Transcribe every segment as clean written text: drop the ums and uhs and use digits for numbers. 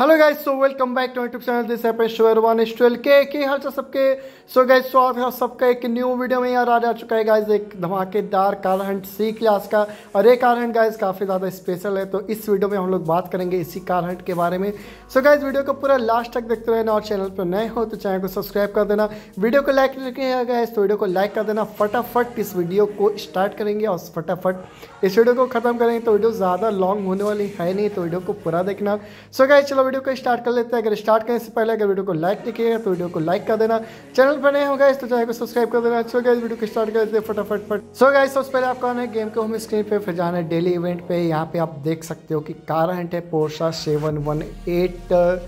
Hello guys, so welcome back to my YouTube channel. This है RUMANS12K के हाल चाल सबके। सो गाइस, स्वागत है आप सबका एक न्यू वीडियो में। यार आज आ चुका है गाइस एक धमाकेदार कार हंट सी क्लास का, और ये कार हंट गाइस काफ़ी ज़्यादा स्पेशल है। तो इस वीडियो में हम लोग बात करेंगे इसी कार हंट के बारे में। सो गाइस, वीडियो को पूरा लास्ट तक देखते रहना, और चैनल पर नए हो तो चैनल को सब्सक्राइब कर देना, वीडियो को लाइक रखिएगा गाइस, तो वीडियो को लाइक कर देना। फटाफट इस वीडियो को स्टार्ट करेंगे और फटाफट इस वीडियो को ख़त्म करेंगे। तो वीडियो ज़्यादा लॉन्ग होने वाली है नहीं, तो वीडियो को पूरा देखना। सो गाइस, चलो वीडियो को स्टार्ट कर लेते हैं। अगर स्टार्ट करने से पहले अगर वीडियो को लाइक नहीं किया तो वीडियो को लाइक कर देना, चैनल पर नए हो गाइस तो चैनल को सब्सक्राइब कर देना। सो गाइस, वीडियो को स्टार्ट कर देते हैं फटाफट। सो गाइस, सबसे पहले आपको आना है गेम के होम स्क्रीन पे, फिर जाना है डेली इवेंट पे। यहाँ पे आप देख सकते हो कि कार हंट है पोर्शा 718,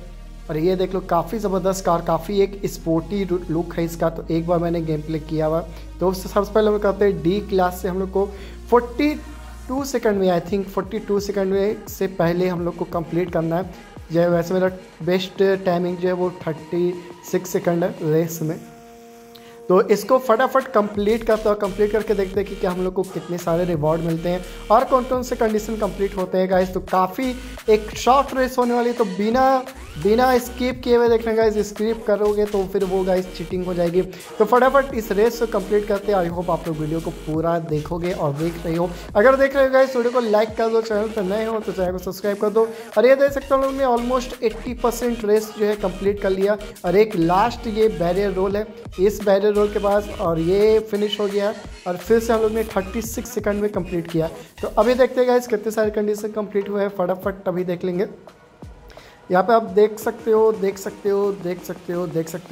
और ये देख लो काफ़ी ज़बरदस्त कार, काफ़ी एक स्पोर्टी लुक है इसका। तो एक बार मैंने गेम प्ले किया हुआ, तो उससे सबसे पहले हम कहते हैं डी क्लास से हम लोग को 42 सेकंड में, आई थिंक 42 सेकंड में से पहले हम लोग को कंप्लीट करना है। जो है वैसे मेरा बेस्ट टाइमिंग जो है वो 36 सेकंड है रेस में। तो इसको फटाफट कंप्लीट करते हैं, कंप्लीट करके देखते हैं कि क्या हम लोग को कितने सारे रिवॉर्ड मिलते हैं और कौन कौन से कंडीशन कंप्लीट होते हैं गाइस। तो काफ़ी एक शॉर्ट रेस होने वाली है, तो बिना स्किप किए हुए देखना गाइस। स्किप करोगे तो फिर वो गाइस चीटिंग हो जाएगी। तो फटाफट इस रेस को कंप्लीट करते हैं। आई होप आप लोग वीडियो को पूरा देखोगे और देख रहे हो। अगर देख रहे हो गाइस, वीडियो को लाइक कर दो, चैनल पर नए हो तो चैनल को सब्सक्राइब कर दो। और ये देख सकते हो लोग ने ऑलमोस्ट 80% रेस जो है कंप्लीट कर लिया, और एक लास्ट ये बैरियर रोल है, इस बैरियर रोल के पास, और ये फिनिश हो गया। और फिर से हम लोग ने 36 सेकंड में कंप्लीट किया। तो अभी देखते हैं गाइस कितने सारे कंडीशन कंप्लीट हुए हैं, फटाफट अभी देख लेंगे। यहाँ पे आप देख सकते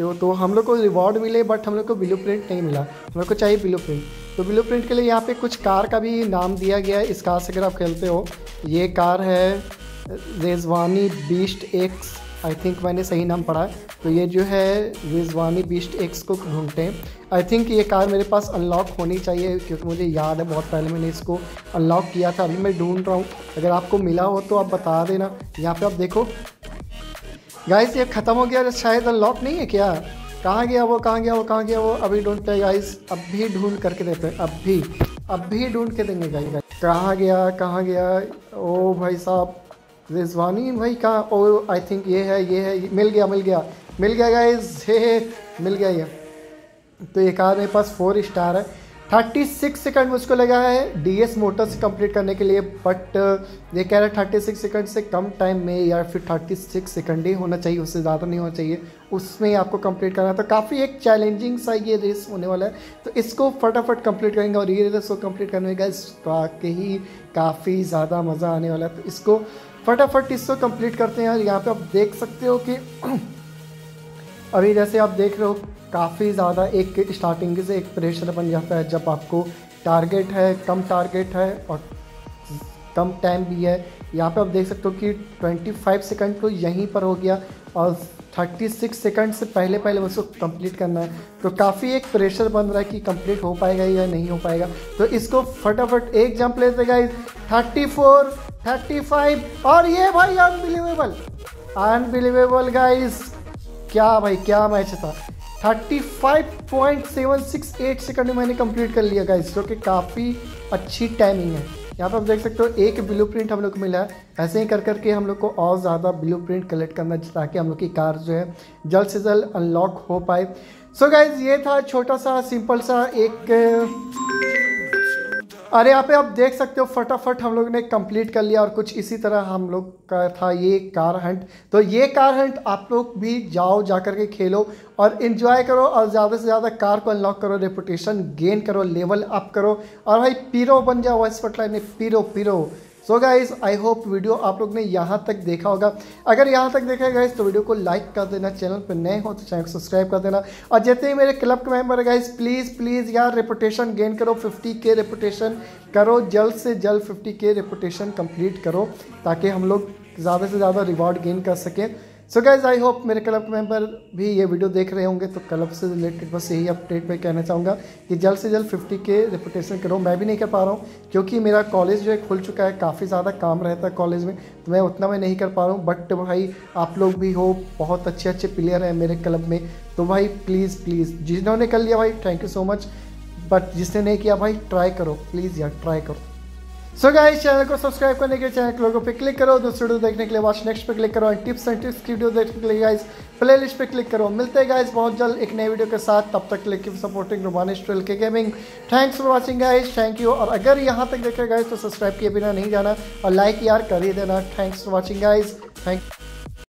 हो। तो हम लोग को रिवॉर्ड मिले, बट हम लोग को ब्लूप्रिंट नहीं मिला, हम लोग को चाहिए ब्लूप्रिंट। तो ब्लूप्रिंट के लिए यहाँ पे कुछ कार का भी नाम दिया गया है। इस कार से अगर आप खेलते हो, ये कार है Rezvani beast X, I think मैंने सही नाम पढ़ा है। तो ये जो है रेजवानी बीस्ट एक्स को ढूंढते हैं। आई थिंक ये कार मेरे पास अनलॉक होनी चाहिए, क्योंकि मुझे याद है बहुत पहले मैंने इसको अनलॉक किया था। अभी मैं ढूंढ रहा हूँ, अगर आपको मिला हो तो आप बता देना। यहाँ पर आप देखो गाइस, ये ख़त्म हो गया, शायद अनलॉक नहीं है क्या? कहाँ गया वो? अभी ढूंढते हैं गाइस, अभी ढूंढ करके देते हैं, अभी ढूंढ के देंगे गाइस। कहाँ गया? ओ भाई साहब, रिजवानी भाई कहाँ? ओ आई थिंक ये है। मिल गया गाइस, मिल गया ये। तो ये कार मेरे पास 4 स्टार है। 36 सेकंड मुझको लगा है DS मोटर से कंप्लीट करने के लिए, बट ये कह रहा है 36 सेकंड से कम टाइम में, या फिर 36 सेकंड ही होना चाहिए, उससे ज़्यादा नहीं होना चाहिए, उसमें आपको कंप्लीट करना है। तो काफ़ी एक चैलेंजिंग सा ये रेस होने वाला है, तो इसको फटाफट कंप्लीट करेंगे। और ये रेस को कंप्लीट करने का वाकई ही काफ़ी ज़्यादा मज़ा आने वाला है। तो इसको फटाफट इसको कंप्लीट करते हैं। और यहाँ पर आप देख सकते हो कि अभी जैसे आप देख रहे हो, काफ़ी ज़्यादा एक स्टार्टिंग से एक प्रेशर बन जाता है, जब आपको टारगेट है और कम टाइम भी है। यहाँ पे आप देख सकते हो कि 25 सेकंड तो यहीं पर हो गया, और 36 सेकंड से पहले उसको कंप्लीट करना है। तो काफ़ी एक प्रेशर बन रहा है कि कंप्लीट हो पाएगा या नहीं हो पाएगा। तो इसको फटाफट एक जंप लेते गाइस, 34, 35, और ये भाई अनबिलीवेबल गाइस, क्या भाई क्या मैच था। 35.768 सेकंड में मैंने कंप्लीट कर लिया गाइस, जो कि काफ़ी अच्छी टाइमिंग है। यहाँ पर आप देख सकते हो एक ब्लूप्रिंट हम लोग को मिला है। ऐसे ही कर करके हम लोग को और ज़्यादा ब्लूप्रिंट कलेक्ट करना चाहिए, ताकि हम लोग की कार जो है जल्द से जल्द अनलॉक हो पाए। सो गाइस, ये था छोटा सा सिंपल सा एक। अरे यहाँ पे आप देख सकते हो फटाफट हम लोग ने कंप्लीट कर लिया, और कुछ इसी तरह हम लोग का था ये कार हंट। तो ये कार हंट आप लोग भी जाओ, जा करके खेलो और इन्जॉय करो, और ज़्यादा से ज़्यादा कार को अनलॉक करो, रेपुटेशन गेन करो, लेवल अप करो, और भाई पीरो बन जाओ स्पॉटलाइट में, पीरो। So guys, I hope video आप लोग ने यहाँ तक देखा होगा। अगर यहाँ तक देखा गाइस तो वीडियो को लाइक कर देना, चैनल पर नए हो तो चैनल को सब्सक्राइब कर देना। और जितने ही मेरे क्लब के मेंबर है गाइस, प्लीज़ यार रेपुटेशन गेन करो, 50K रेपुटेशन करो, जल्द से जल्द 50K रेपुटेशन कंप्लीट करो, ताकि हम लोग ज़्यादा से ज़्यादा रिवॉर्ड गेन कर सकें। सो गाइस, आई होप मेरे क्लब के मेंबर भी ये वीडियो देख रहे होंगे। तो क्लब से रिलेटेड बस यही अपडेट मैं कहना चाहूँगा कि जल्द से जल्द 50K रेपुटेशन करो। मैं भी नहीं कर पा रहा हूँ, क्योंकि मेरा कॉलेज जो है खुल चुका है, काफ़ी ज़्यादा काम रहता है कॉलेज में, तो मैं उतना मैं नहीं कर पा रहा हूँ। बट भाई आप लोग भी हो, बहुत अच्छे प्लेयर हैं मेरे क्लब में, तो भाई प्लीज़ जिन्होंने कर लिया भाई thank you so much, but जिसने नहीं किया भाई ट्राई करो, प्लीज़ यार ट्राई करो। सो गाइस, चैनल को सब्सक्राइब करने के लिए चैनल के लोगों पे क्लिक करो, दूसरे वीडियो देखने के लिए वॉच नेक्स्ट पे क्लिक करो, टिप्स एंड टिप्स की वीडियो देखने के लिए गाइस प्ले लिस्ट पे क्लिक करो। मिलते हैं गाइस बहुत जल्द एक नए वीडियो के साथ, तब तक click supporting RUMANS12K gaming. Thanks for watching guys, thank you. और अगर यहाँ तक देखे गाइस तो सब्सक्राइब किए बिना नहीं जाना और लाइक यार कर ही देना। Thanks for watching guys, thank.